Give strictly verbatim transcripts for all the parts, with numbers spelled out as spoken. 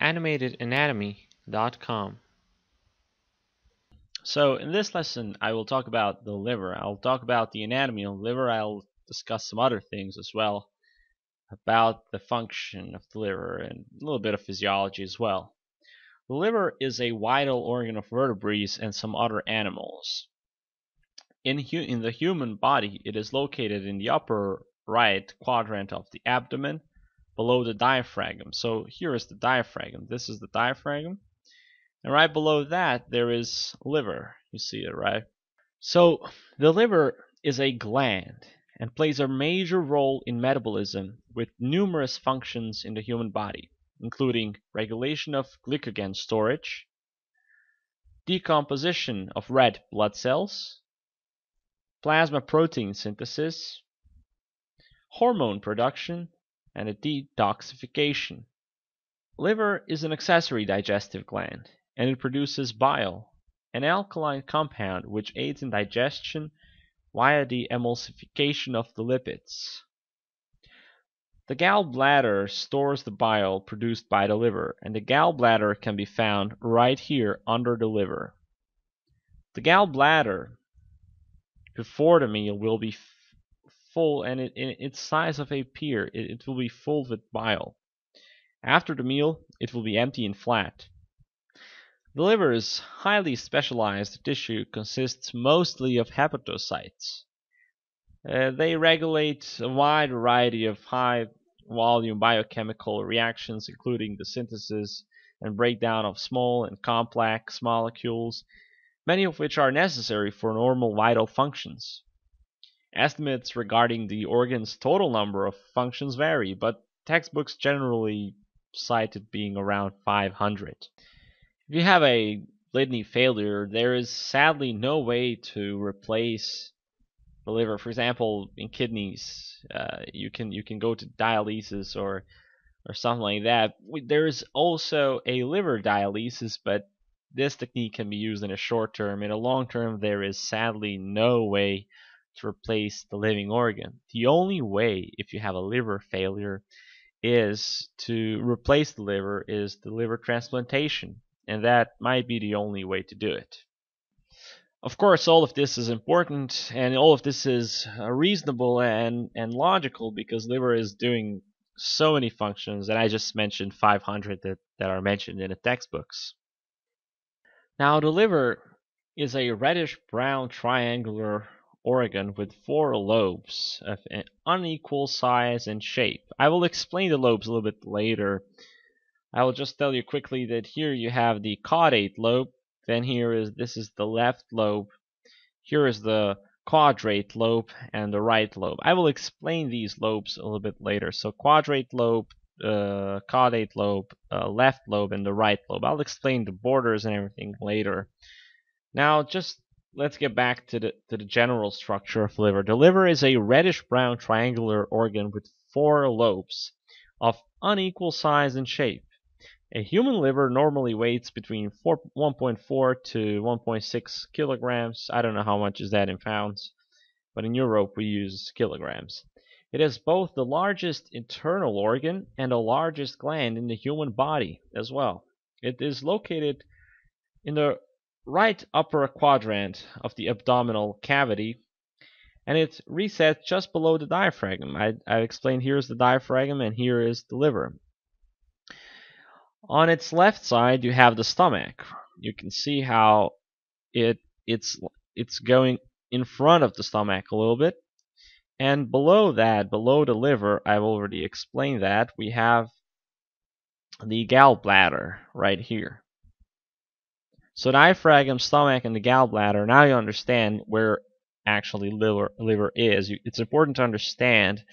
animated anatomy dot com. So in this lesson I will talk about the liver. I'll talk about the anatomy of the liver. I'll discuss some other things as well about the function of the liver and a little bit of physiology as well. The liver is a vital organ of vertebrates and some other animals. In, hu in the human body, it is located in the upper right quadrant of the abdomen below the diaphragm. So here is the diaphragm. This is the diaphragm. And right below that there is liver. You see it, right? So the liver is a gland and plays a major role in metabolism with numerous functions in the human body, including regulation of glycogen storage, decomposition of red blood cells, plasma protein synthesis, hormone production, and a detoxification. Liver is an accessory digestive gland, and it produces bile, an alkaline compound which aids in digestion via the emulsification of the lipids. The gallbladder stores the bile produced by the liver, and the gallbladder can be found right here under the liver. The gallbladder before the meal will be full, and it, in its size of a pear, it, it will be full with bile. After the meal, it will be empty and flat. The liver's highly specialized tissue consists mostly of hepatocytes. Uh, they regulate a wide variety of high-volume biochemical reactions, including the synthesis and breakdown of small and complex molecules, many of which are necessary for normal vital functions. Estimates regarding the organ's total number of functions vary, but textbooks generally cite it being around five hundred. If you have a kidney failure, there is sadly no way to replace the liver. For example, in kidneys, uh, you can you can go to dialysis or or something like that. There is also a liver dialysis, but this technique can be used in a short term. In a long term, there is sadly no way to replace the living organ. The only way, if you have a liver failure, is to replace the liver is the liver transplantation. And that might be the only way to do it. Of course, all of this is important, and all of this is reasonable and, and logical, because liver is doing so many functions, and I just mentioned five hundred that, that are mentioned in the textbooks. Now, the liver is a reddish-brown triangular organ with four lobes of an unequal size and shape. I will explain the lobes a little bit later. I will just tell you quickly that here you have the caudate lobe, then here is this is the left lobe, here is the quadrate lobe, and the right lobe. I will explain these lobes a little bit later. So quadrate lobe, uh, caudate lobe, uh, left lobe, and the right lobe. I'll explain the borders and everything later. Now just let's get back to the, to the general structure of the liver. The liver is a reddish-brown triangular organ with four lobes of unequal size and shape. A human liver normally weighs between one point four to one point six kilograms. I don't know how much is that in pounds, but in Europe we use kilograms. It is both the largest internal organ and the largest gland in the human body as well. It is located in the right upper quadrant of the abdominal cavity, and it resets just below the diaphragm. I, I explained here is the diaphragm and here is the liver. On its left side you have the stomach. You can see how it it's it's going in front of the stomach a little bit. And below that, below the liver, I've already explained that, we have the gallbladder right here. So diaphragm, stomach, and the gallbladder. Now you understand where actually liver liver is. It's important to understand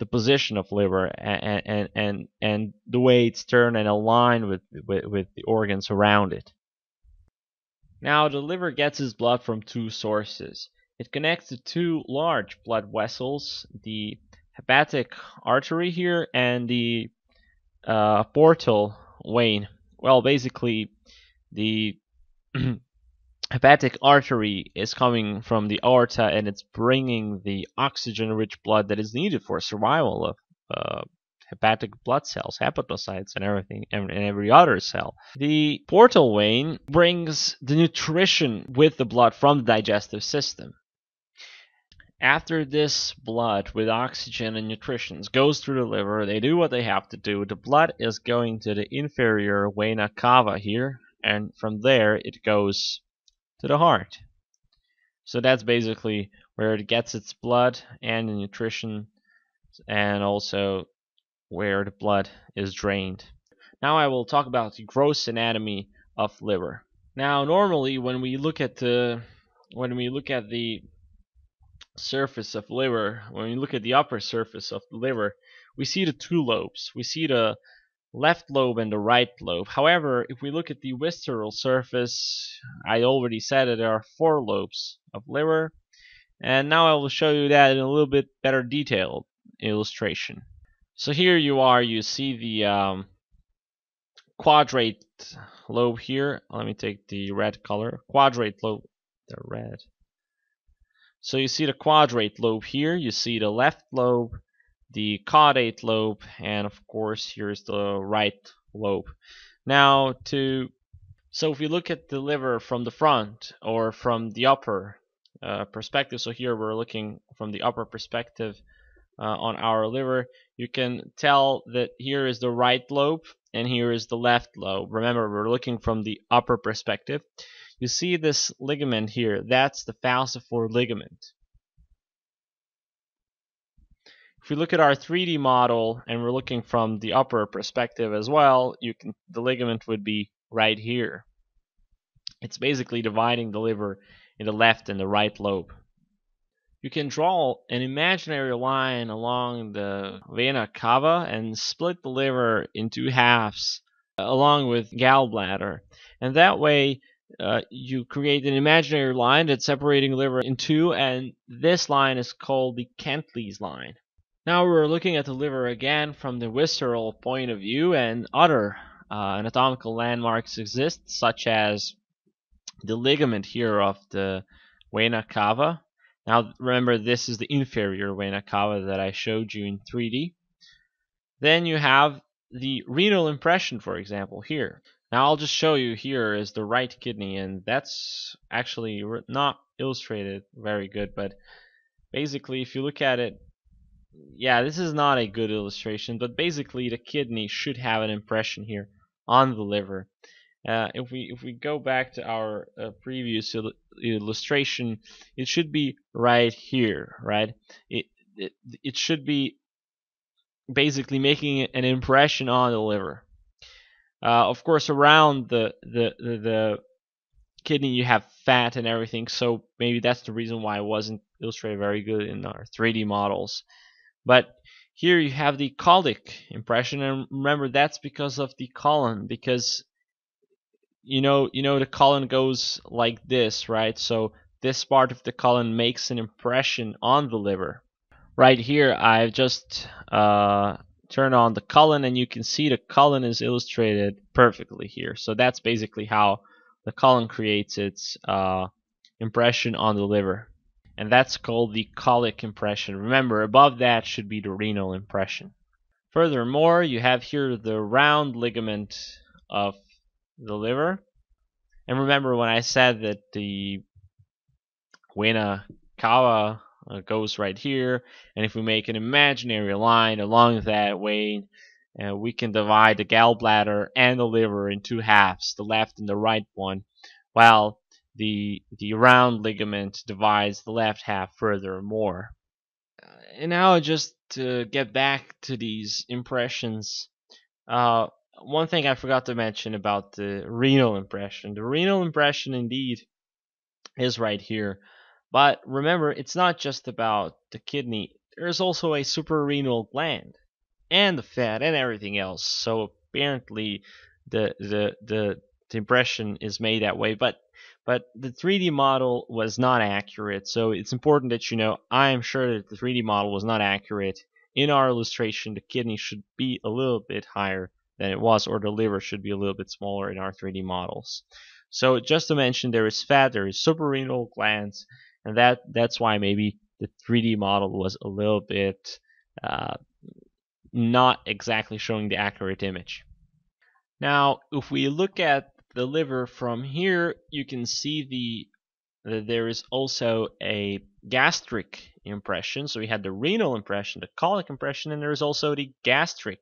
the position of liver and and and, and the way it's turned and aligned with, with with the organs around it. Now the liver gets its blood from two sources. It connects to two large blood vessels, the hepatic artery here and the uh, portal vein. Well, basically the hepatic artery is coming from the aorta, and it's bringing the oxygen-rich blood that is needed for survival of uh, hepatic blood cells, hepatocytes, and everything, and every other cell. The portal vein brings the nutrition with the blood from the digestive system. After this blood with oxygen and nutrition goes through the liver, they do what they have to do. The blood is going to the inferior vena cava here, and from there it goes to the heart. So that's basically where it gets its blood and the nutrition, and also where the blood is drained. Now I will talk about the gross anatomy of liver. Now normally when we look at the when we look at the surface of liver, when we look at the upper surface of the liver, we see the two lobes. We see the left lobe and the right lobe. However, if we look at the visceral surface, I already said that there are four lobes of liver, and now I will show you that in a little bit better detailed illustration. So here you are, you see the um, quadrate lobe here. Let me take the red color. Quadrate lobe, the red. So you see the quadrate lobe here, you see the left lobe, the caudate lobe, and of course here's the right lobe. Now to so if you look at the liver from the front or from the upper uh, perspective, so here we're looking from the upper perspective uh, on our liver, you can tell that here is the right lobe and here is the left lobe. Remember, we're looking from the upper perspective. You see this ligament here, that's the falciform ligament. If we look at our three D model and we're looking from the upper perspective as well, you can, the ligament would be right here. It's basically dividing the liver in the left and the right lobe. You can draw an imaginary line along the vena cava and split the liver in two halves along with gallbladder, and that way Uh, you create an imaginary line that's separating liver in two, and this line is called the Cantlie's line. Now we're looking at the liver again from the visceral point of view, and other uh, anatomical landmarks exist, such as the ligament here of the vena cava. Now remember, this is the inferior vena cava that I showed you in three D. Then you have the renal impression, for example, here. Now I'll just show you, here is the right kidney, and that's actually not illustrated very good, but basically if you look at it, yeah, this is not a good illustration, but basically the kidney should have an impression here on the liver. Uh, if we if we go back to our uh, previous il illustration, it should be right here, right? It, it, it should be basically making an impression on the liver. Uh, of course, around the, the, the, the kidney you have fat and everything, so maybe that's the reason why it wasn't illustrated very good in our three D models. But here you have the colic impression, and remember, that's because of the colon, because you know, you know the colon goes like this, right? So this part of the colon makes an impression on the liver. Right here, I've just... Uh, turn on the colon, and you can see the colon is illustrated perfectly here. So that's basically how the colon creates its uh, impression on the liver, and that's called the colic impression. Remember, above that should be the renal impression. Furthermore, you have here the round ligament of the liver, and remember when I said that the vena cava Uh, goes right here, and if we make an imaginary line along that vein, uh, we can divide the gallbladder and the liver in two halves, the left and the right one, while the the round ligament divides the left half furthermore. Uh, and now just to get back to these impressions, uh, one thing I forgot to mention about the renal impression. The renal impression indeed is right here. But remember, it's not just about the kidney. There's also a suprarenal gland, and the fat, and everything else. So apparently, the the the, the impression is made that way. But but the three D model was not accurate. So it's important that you know. I am sure that the three D model was not accurate. In our illustration, the kidney should be a little bit higher than it was, or the liver should be a little bit smaller in our three D models. So just to mention, there is fat, there is suprarenal glands. And that that's why maybe the three D model was a little bit uh, not exactly showing the accurate image. Now, if we look at the liver from here, you can see the that there is also a gastric impression. So we had the renal impression, the colic impression, and there is also the gastric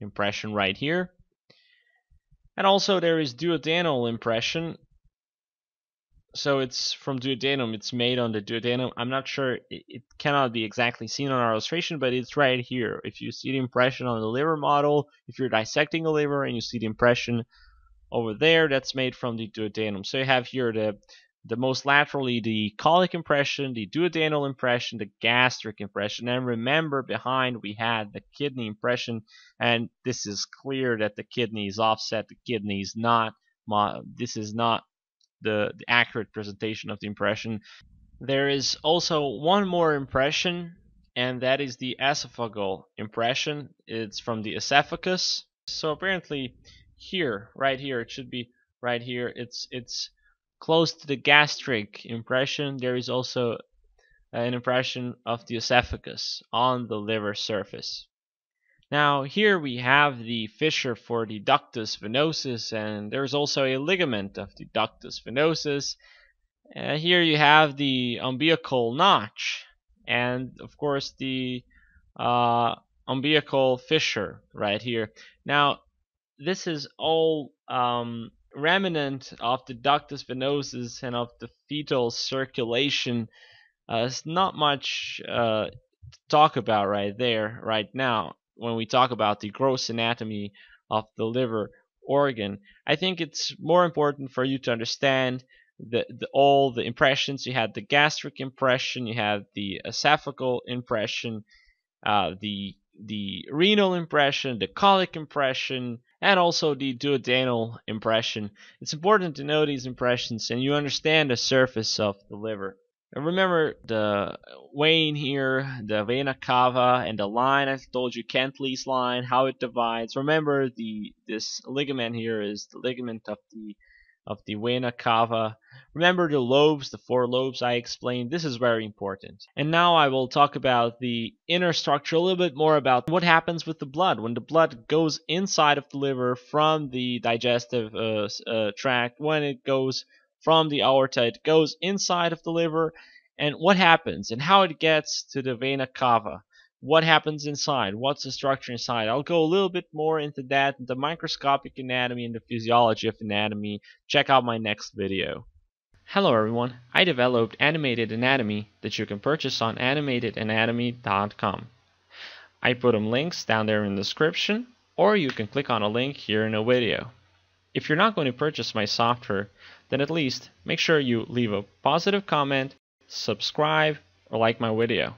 impression right here. And also there is duodenal impression. So it's from duodenum, it's made on the duodenum. I'm not sure, it cannot be exactly seen on our illustration, but it's right here. If you see the impression on the liver model, if you're dissecting a liver and you see the impression over there, that's made from the duodenum. So you have here the the most laterally the colic impression, the duodenal impression, the gastric impression, and remember behind we had the kidney impression, and this is clear that the kidney is offset. The kidney is not, this is not the, the accurate presentation of the impression. There is also one more impression, and that is the esophageal impression. It's from the esophagus. So apparently here, right here, it should be right here, it's it's close to the gastric impression. There is also an impression of the esophagus on the liver surface. Now here we have the fissure for the ductus venosus, and there is also a ligament of the ductus venosus. Uh, here you have the umbilical notch, and of course the uh, umbilical fissure right here. Now this is all um, remnant of the ductus venosus and of the fetal circulation. Uh, it's not much uh, to talk about right there, right now, when we talk about the gross anatomy of the liver organ. I think it's more important for you to understand the, the all the impressions. You had the gastric impression, you had the esophageal impression, uh, the the renal impression, the colic impression, and also the duodenal impression. It's important to know these impressions and you understand the surface of the liver. And remember the vein here, the vena cava, and the line I told you, Cantlie's line, how it divides. Remember the this ligament here is the ligament of the of the vena cava. Remember the lobes, the four lobes I explained. This is very important. And now I will talk about the inner structure, a little bit more about what happens with the blood when the blood goes inside of the liver from the digestive uh, uh, tract, when it goes from the aorta, it goes inside of the liver, and what happens and how it gets to the vena cava. What happens inside? What's the structure inside? I'll go a little bit more into that, the microscopic anatomy and the physiology of anatomy. Check out my next video. Hello everyone, I developed Animated Anatomy that you can purchase on animated anatomy dot com. I put them links down there in the description, or you can click on a link here in a video. If you're not going to purchase my software, then at least make sure you leave a positive comment, subscribe, or like my video.